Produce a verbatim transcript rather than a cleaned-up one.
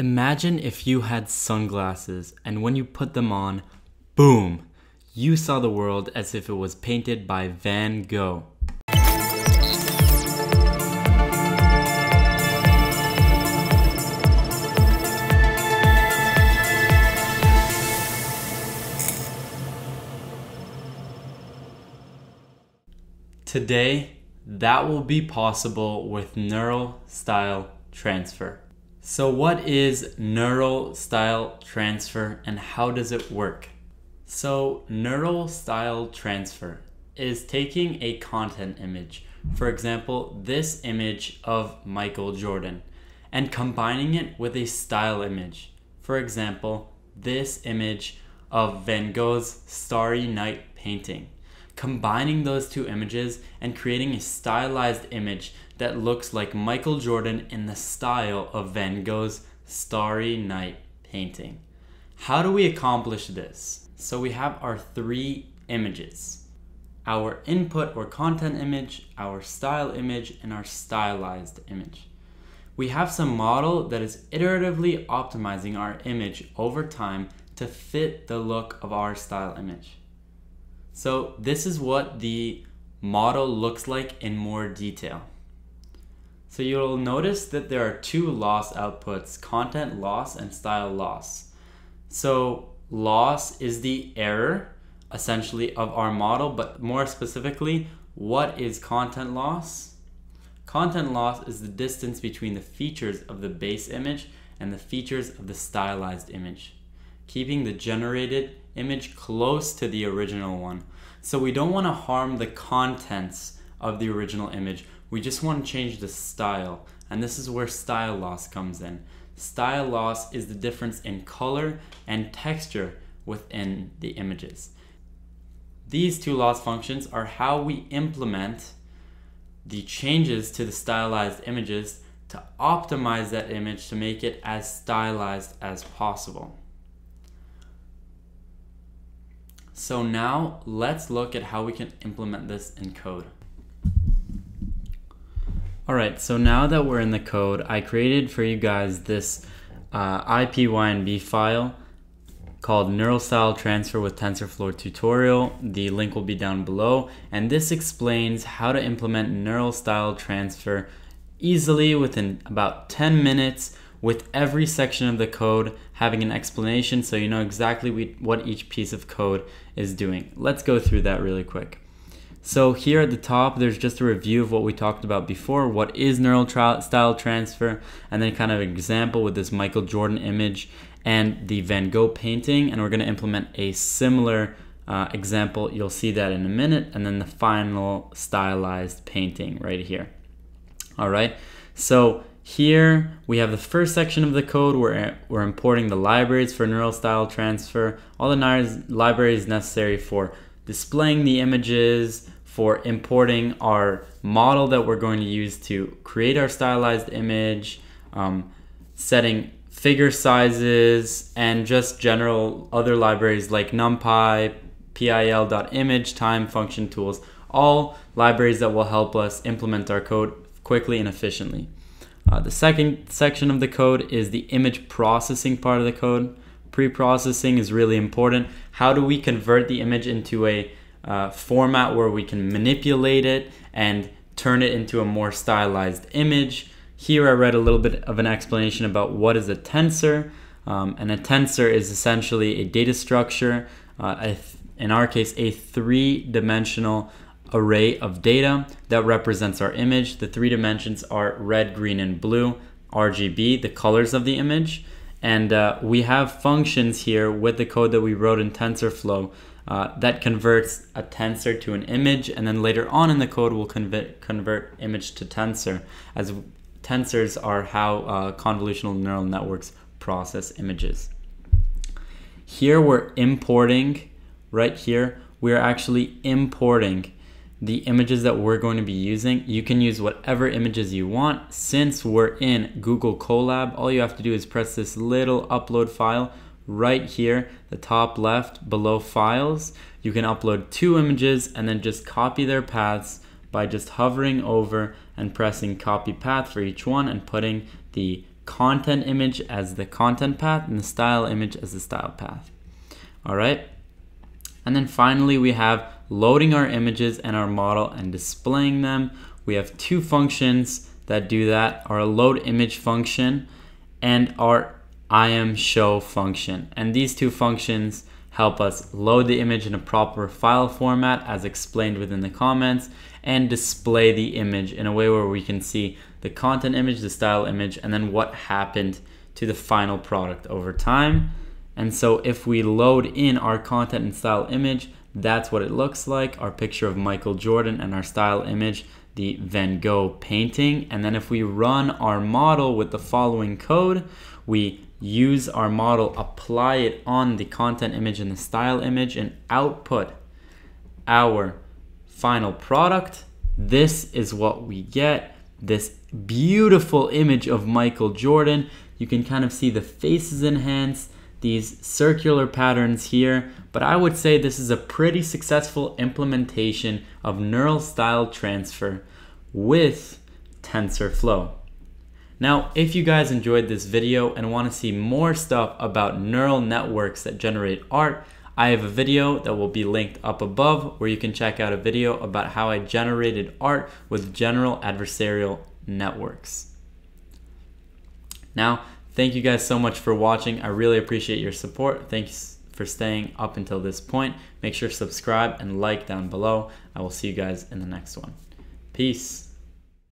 Imagine if you had sunglasses and when you put them on, boom, you saw the world as if it was painted by Van Gogh. Today, that will be possible with Neural Style Transfer. So what is Neural Style Transfer and how does it work? So Neural Style Transfer is taking a content image, for example, this image of Michael Jordan, and combining it with a style image, for example, this image of Van Gogh's Starry Night painting. Combining those two images and creating a stylized image that looks like Michael Jordan in the style of Van Gogh's Starry Night painting. How do we accomplish this? So we have our three images, our input or content image, our style image, and our stylized image. We have some model that is iteratively optimizing our image over time to fit the look of our style image. So this is what the model looks like in more detail. So you'll notice that there are two loss outputs, content loss and style loss. So loss is the error essentially of our model, but more specifically, what is content loss? Content loss is the distance between the features of the base image and the features of the stylized image, keeping the generated image close to the original one. So we don't want to harm the contents of the original image. We just want to change the style. And this is where style loss comes in. Style loss is the difference in color and texture within the images. These two loss functions are how we implement the changes to the stylized images to optimize that image to make it as stylized as possible. So now let's look at how we can implement this in code. All right, so now that we're in the code, I created for you guys this uh, I P Y N B file called Neural Style Transfer with TensorFlow tutorial. The link will be down below. And this explains how to implement Neural Style Transfer easily within about ten minutes, with every section of the code having an explanation so you know exactly what each piece of code is doing. Let's go through that really quick. So here at the top, there's just a review of what we talked about before. What is Neural Style Transfer? And then kind of an example with this Michael Jordan image and the Van Gogh painting. And we're gonna implement a similar uh, example. You'll see that in a minute. And then the final stylized painting right here. All right, so here we have the first section of the code where we're importing the libraries for Neural Style Transfer, all the libraries necessary for displaying the images, for importing our model that we're going to use to create our stylized image, um, setting figure sizes, and just general other libraries like numpy, P I L.image, time function tools, all libraries that will help us implement our code quickly and efficiently. Uh, the second section of the code is the image processing part of the code. Pre-processing is really important. How do we convert the image into a uh, format where we can manipulate it and turn it into a more stylized image? Here I read a little bit of an explanation about what is a tensor. Um, and a tensor is essentially a data structure, uh, a th- in our case, a three-dimensional array of data that represents our image. The three dimensions are red, green, and blue, R G B, the colors of the image. And uh, we have functions here with the code that we wrote in TensorFlow uh, that converts a tensor to an image. And then later on in the code, we'll convert, convert image to tensor, as tensors are how uh, convolutional neural networks process images. Here we're importing, right here, we're actually importing the images that we're going to be using. You can use whatever images you want. Since we're in Google Colab, all you have to do is press this little upload file right here, the top left below files. You can upload two images and then just copy their paths by just hovering over and pressing copy path for each one and putting the content image as the content path and the style image as the style path. All right. And then finally, we have loading our images and our model and displaying them. We have two functions that do that, our load image function and our I M show function. And these two functions help us load the image in a proper file format as explained within the comments, and display the image in a way where we can see the content image, the style image, and then what happened to the final product over time. And so if we load in our content and style image, that's what it looks like, our picture of Michael Jordan, and our style image, the Van Gogh painting. And then if we run our model with the following code, we use our model, apply it on the content image and the style image, and output our final product. This is what we get, this beautiful image of Michael Jordan. You can kind of see the face is enhanced, these circular patterns here, but I would say this is a pretty successful implementation of neural style transfer with TensorFlow. Now, if you guys enjoyed this video and want to see more stuff about neural networks that generate art, I have a video that will be linked up above where you can check out a video about how I generated art with general adversarial networks. Now, thank you guys so much for watching. I really appreciate your support. Thanks for staying up until this point. Make sure to subscribe and like down below. I will see you guys in the next one. Peace.